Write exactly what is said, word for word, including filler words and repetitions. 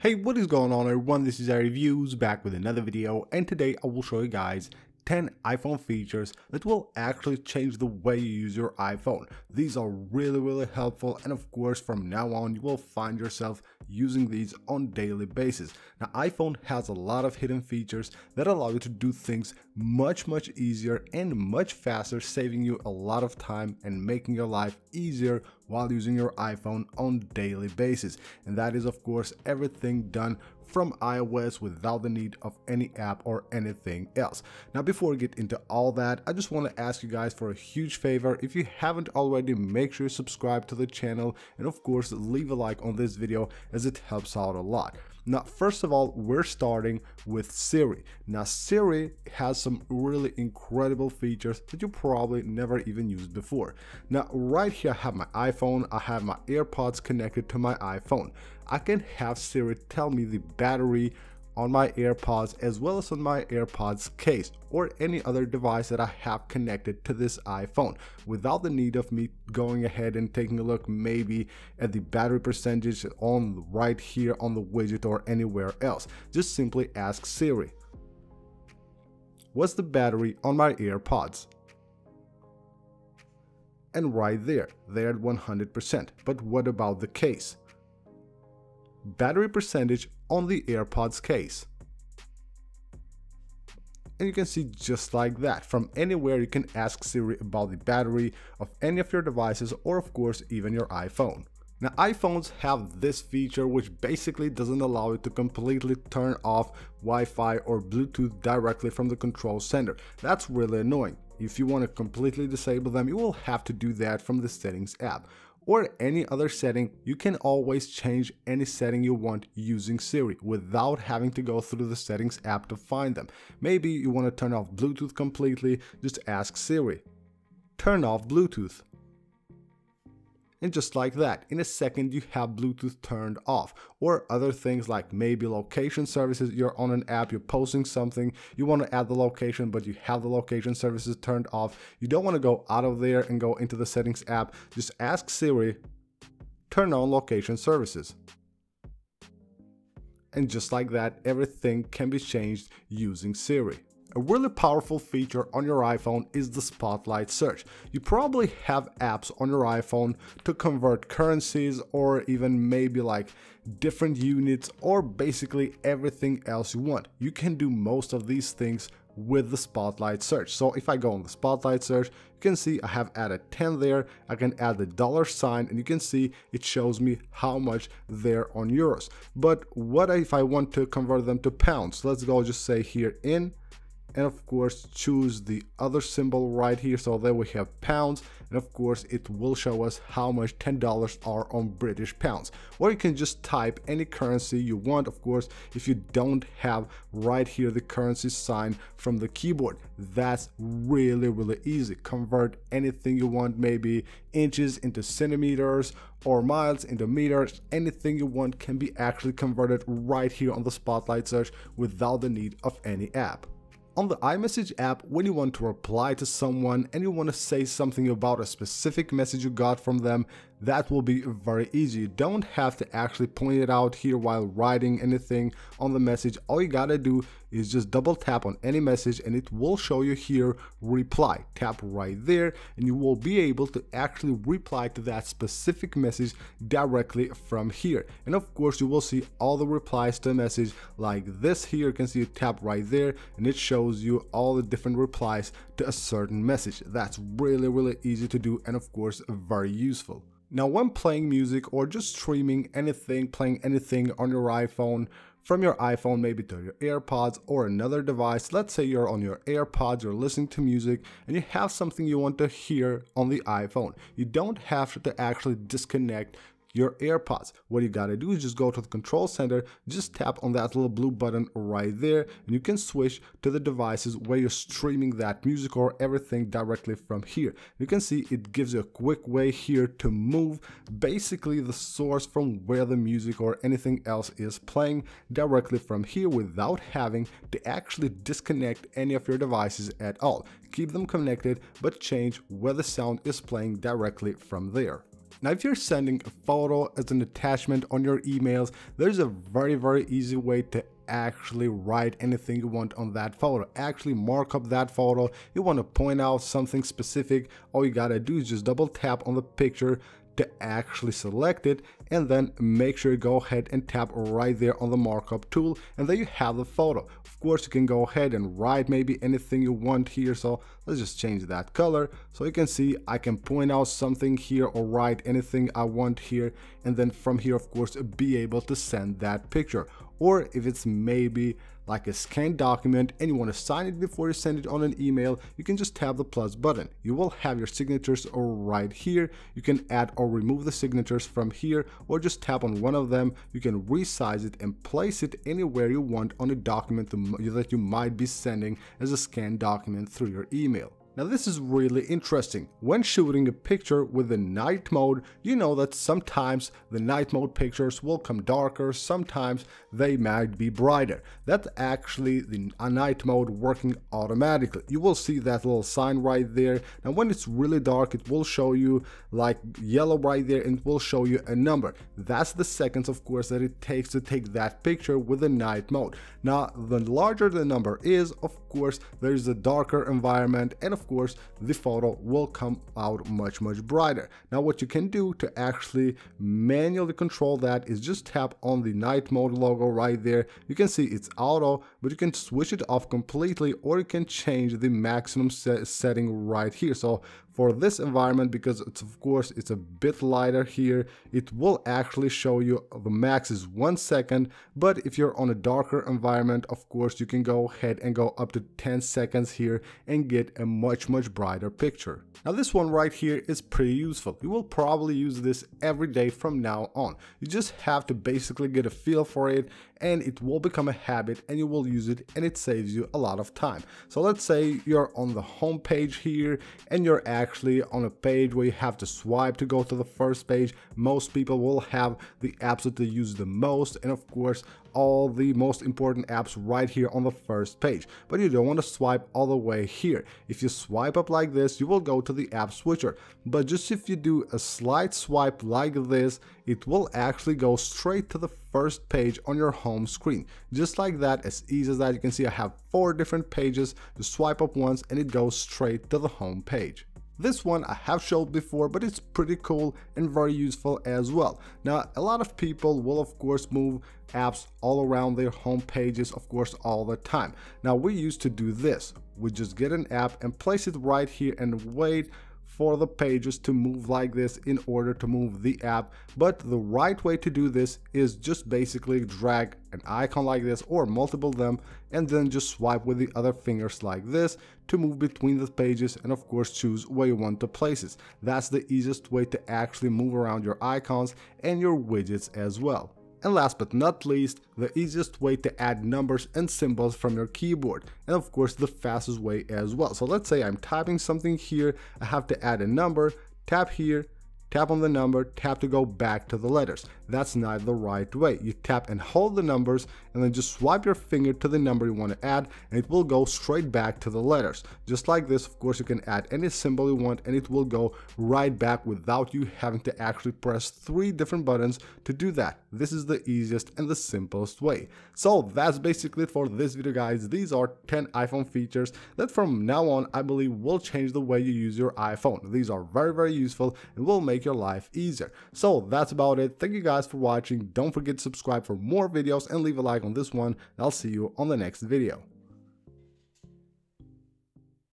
Hey, what is going on everyone, this is iReviews back with another video, and today I will show you guys ten iPhone features that will actually change the way you use your iPhone. These are really really helpful, and of course from now on you will find yourself using these on a daily basis. Now iPhone has a lot of hidden features that allow you to do things much much easier and much faster, saving you a lot of time and making your life easier while using your iPhone on a daily basis. And that is of course everything done from iOS without the need of any app or anything else. Now before we get into all that, I just want to ask you guys for a huge favor. If you haven't already, make sure you subscribe to the channel and of course leave a like on this video as it helps out a lot. Now, first of all, we're starting with Siri. Now, Siri has some really incredible features that you probably never even used before. Now, right here, I have my iPhone. I have my AirPods connected to my iPhone. I can have Siri tell me the battery on my AirPods as well as on my AirPods case or any other device that I have connected to this iPhone without the need of me going ahead and taking a look maybe at the battery percentage on right here on the widget or anywhere else. Just simply ask Siri, what's the battery on my AirPods? And right there, they're at one hundred percent. But what about the case? Battery percentage on the AirPods case. And you can see just like that, from anywhere you can ask Siri about the battery of any of your devices or of course even your iPhone. Now iPhones have this feature which basically doesn't allow you to completely turn off Wi-Fi or Bluetooth directly from the control center. That's really annoying. If you want to completely disable them, you will have to do that from the settings app. Or any other setting, you can always change any setting you want using Siri without having to go through the settings app to find them. Maybe you want to turn off Bluetooth completely, just ask Siri, turn off Bluetooth. And just like that, in a second you have Bluetooth turned off. Or other things like maybe location services. You're on an app, you're posting something, you want to add the location but you have the location services turned off. You don't want to go out of there and go into the settings app. Just ask Siri, turn on location services. And just like that, everything can be changed using Siri. A really powerful feature on your iPhone is the Spotlight search. You probably have apps on your iPhone to convert currencies or even maybe like different units or basically everything else you want. You can do most of these things with the Spotlight search. So if I go on the Spotlight search, you can see I have added ten there. I can add the dollar sign and you can see it shows me how much they're on euros. But what if I want to convert them to pounds? Let's go just say here in. And of course choose the other symbol right here, so there we have pounds, and of course it will show us how much ten dollars are on British pounds. Or you can just type any currency you want. Of course, if you don't have right here the currency sign from the keyboard, that's really really easy. Convert anything you want, maybe inches into centimeters or miles into meters. Anything you want can be actually converted right here on the Spotlight search without the need of any app. On the iMessage app, when you want to reply to someone and you want to say something about a specific message you got from them, that will be very easy. You don't have to actually point it out here while writing anything on the message. All you gotta do is just double tap on any message and it will show you here reply. Tap right there and you will be able to actually reply to that specific message directly from here. And of course you will see all the replies to a message like this here. You can see you tap right there and it shows you all the different replies to a certain message. That's really really easy to do and of course very useful. Now when playing music or just streaming anything, playing anything on your iPhone, from your iPhone maybe to your AirPods or another device. Let's say you're on your AirPods, you're listening to music and you have something you want to hear on the iPhone. You don't have to actually disconnect your AirPods. What you gotta do is just go to the Control Center, just tap on that little blue button right there and you can switch to the devices where you're streaming that music or everything directly from here. You can see it gives you a quick way here to move basically the source from where the music or anything else is playing directly from here without having to actually disconnect any of your devices at all. Keep them connected but change where the sound is playing directly from there. Now, if you're sending a photo as an attachment on your emails, there's a very, very easy way to actually write anything you want on that photo. Actually mark up that photo. You want to point out something specific. All you gotta do is just double tap on the picture to actually select it, and then make sure you go ahead and tap right there on the markup tool, and there you have the photo. Of course, you can go ahead and write maybe anything you want here, so let's just change that color. So you can see I can point out something here or write anything I want here, and then from here, of course, be able to send that picture. Or if it's maybe like a scanned document and you want to sign it before you send it on an email, you can just tap the plus button. You will have your signatures right here. You can add or remove the signatures from here, or just tap on one of them. You can resize it and place it anywhere you want on a document that you might be sending as a scanned document through your email. Now, this is really interesting. When shooting a picture with the night mode, you know that sometimes the night mode pictures will come darker, sometimes they might be brighter. That's actually the night mode working automatically. You will see that little sign right there. Now, when it's really dark, it will show you like yellow right there, and it will show you a number. That's the seconds, of course, that it takes to take that picture with the night mode. Now, the larger the number is, of course, there's a darker environment, and of course the photo will come out much much brighter. Now, what you can do to actually manually control that is just tap on the night mode logo right there. You can see it's auto, but you can switch it off completely, or you can change the maximum se- setting right here. So for this environment, because it's of course it's a bit lighter here, it will actually show you the max is one second, but if you're on a darker environment, of course you can go ahead and go up to ten seconds here and get a much much brighter picture. Now, this one right here is pretty useful. You will probably use this every day from now on. You just have to basically get a feel for it, and it will become a habit, and you will use it, and it saves you a lot of time. So let's say you're on the home page here, and you're actually on a page where you have to swipe to go to the first page. Most people will have the apps that they use the most, and of course all the most important apps right here on the first page, but you don't want to swipe all the way here. If you swipe up like this, you will go to the app switcher, but just if you do a slight swipe like this, it will actually go straight to the first page on your home screen, just like that. As easy as that. You can see I have four different pages. You swipe up once and it goes straight to the home page. This one I have showed before, but it's pretty cool and very useful as well. Now, a lot of people will of course move apps all around their home pages, of course, all the time. Now, we used to do this. We just get an app and place it right here and wait for the pages to move like this in order to move the app. But the right way to do this is just basically drag an icon like this, or multiple them, and then just swipe with the other fingers like this to move between the pages, and of course choose where you want to place it. That's the easiest way to actually move around your icons and your widgets as well. And last but not least, the easiest way to add numbers and symbols from your keyboard, and of course the fastest way as well. So let's say I'm typing something here, I have to add a number, tap here, tap on the number, tap to go back to the letters. That's not the right way. You tap and hold the numbers, and then just swipe your finger to the number you want to add, and it will go straight back to the letters. Just like this, of course, you can add any symbol you want, and it will go right back without you having to actually press three different buttons to do that. This is the easiest and the simplest way. So that's basically it for this video, guys. These are ten iPhone features that from now on, I believe, will change the way you use your iPhone. These are very, very useful and will make your life easier. So that's about it. Thank you guys for watching. Don't forget to subscribe for more videos and leave a like on this one. I'll see you on the next video.